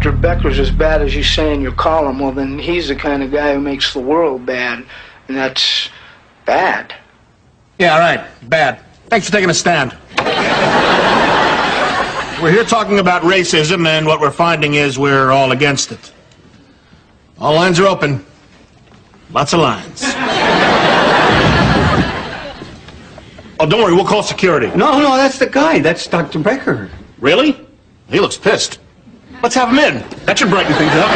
Dr. Becker's as bad as you say in your column, well, then he's the kind of guy who makes the world bad, and that's bad. Yeah, all right, bad. Thanks for taking a stand. We're here talking about racism, and what we're finding is we're all against it. All lines are open. Lots of lines. Oh, don't worry, we'll call security. No, no, that's the guy. That's Dr. Becker. Really? He looks pissed. Let's have him in. That should brighten things up.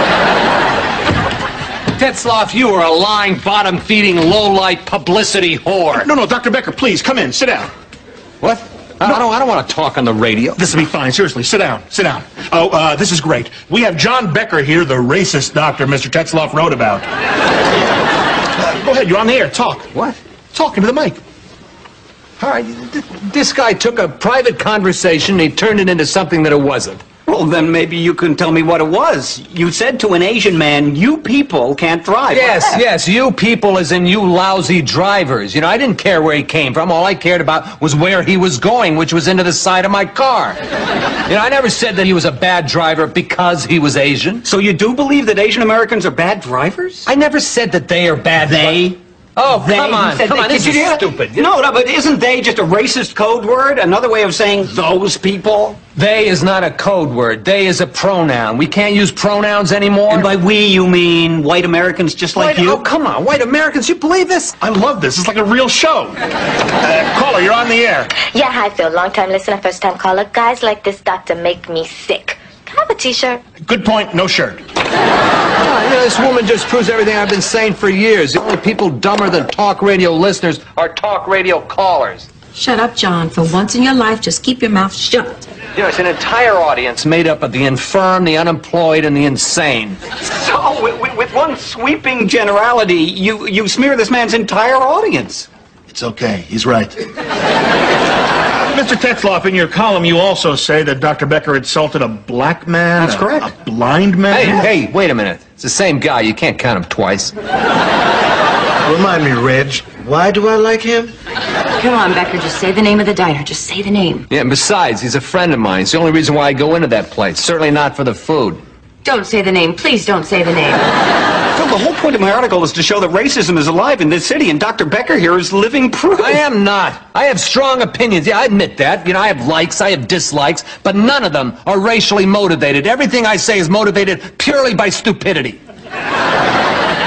Tetzloff, you are a lying, bottom-feeding, low-light publicity whore. No, no, Dr. Becker, please, come in. Sit down. What? No. I don't want to talk on the radio. This will be fine. Seriously, sit down. Sit down. Oh, this is great. We have John Becker here, the racist doctor Mr. Tetzloff wrote about. Go ahead, you're on the air. Talk. What? Talk into the mic. All right, this guy took a private conversation and he turned it into something that it wasn't. Well, then maybe you can tell me what it was. You said to an Asian man, you people can't drive. Yes, yes, you people as in you lousy drivers. You know, I didn't care where he came from. All I cared about was where he was going, which was into the side of my car. You know, I never said that he was a bad driver because he was Asian. So you do believe that Asian Americans are bad drivers? I never said that they are bad drivers. Oh, they, come on, this is stupid. No, no, but isn't they just a racist code word? Another way of saying those people? They is not a code word. They is a pronoun. We can't use pronouns anymore. And by we, you mean white Americans just like you? Oh, come on, white Americans, you believe this? I love this. It's like a real show. Caller, you're on the air. Yeah, hi, Phil. Long-time listener, first-time caller. Guys like this doctor make me sick. Can I have a T-shirt? Good point, no shirt. You know, this woman just proves everything I've been saying for years. The only people dumber than talk radio listeners are talk radio callers. Shut up, John. For once in your life, just keep your mouth shut. You know, it's an entire audience made up of the infirm, the unemployed, and the insane. So, with one sweeping generality, you smear this man's entire audience. It's okay. He's right. Mr. Tetzloff, in your column, you also say that Dr. Becker insulted a black man. That's correct. A blind man. Hey, hey, wait a minute. It's the same guy. You can't count him twice. Remind me, Reg, why do I like him? Come on, Becker, just say the name of the diner. Just say the name. Yeah, and besides, he's a friend of mine. It's the only reason why I go into that place. Certainly not for the food. Don't say the name. Please don't say the name. Phil, the whole point of my article is to show that racism is alive in this city, and Dr. Becker here is living proof. I am not. I have strong opinions. Yeah, I admit that. You know, I have likes, I have dislikes, but none of them are racially motivated. Everything I say is motivated purely by stupidity.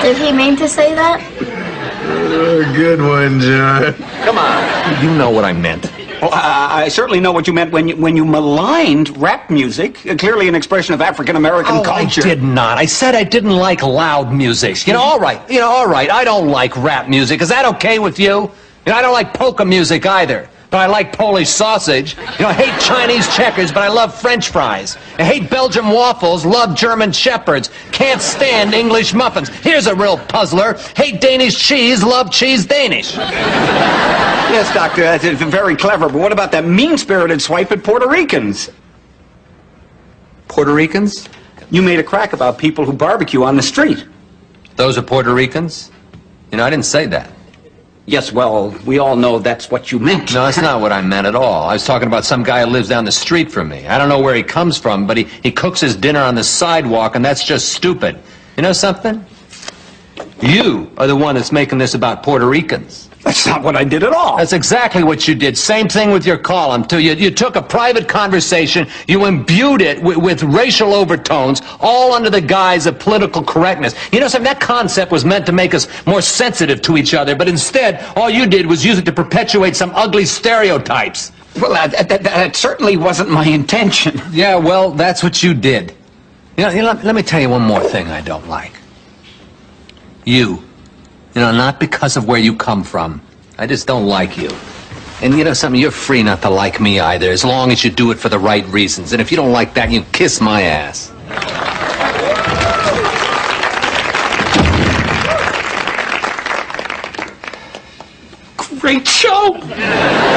Did he mean to say that? Good one, John. Come on. You know what I meant. Well, I certainly know what you meant when you maligned rap music, clearly an expression of African-American culture. I did not. I said I didn't like loud music. You know, all right. You know, all right. I don't like rap music. Is that okay with you? You know, I don't like polka music either, but I like Polish sausage. You know, I hate Chinese checkers, but I love French fries. I hate Belgian waffles, love German shepherds, can't stand English muffins. Here's a real puzzler. Hate Danish cheese, love cheese Danish. Yes, Doctor, that's very clever, but what about that mean-spirited swipe at Puerto Ricans? Puerto Ricans? You made a crack about people who barbecue on the street. Those are Puerto Ricans? You know, I didn't say that. Yes, well, we all know that's what you meant. No, that's not what I meant at all. I was talking about some guy who lives down the street from me. I don't know where he comes from, but he cooks his dinner on the sidewalk, and that's just stupid. You know something? You are the one that's making this about Puerto Ricans. That's not what I did at all. That's exactly what you did. Same thing with your column, too. You took a private conversation, you imbued it with racial overtones, all under the guise of political correctness. You know something? That concept was meant to make us more sensitive to each other, but instead, all you did was use it to perpetuate some ugly stereotypes. Well, that certainly wasn't my intention. Yeah, well, that's what you did. You know, let me tell you one more thing I don't like. You. You know, not because of where you come from. I just don't like you. And you know something, you're free not to like me either, as long as you do it for the right reasons. And if you don't like that, you kiss my ass. Great show!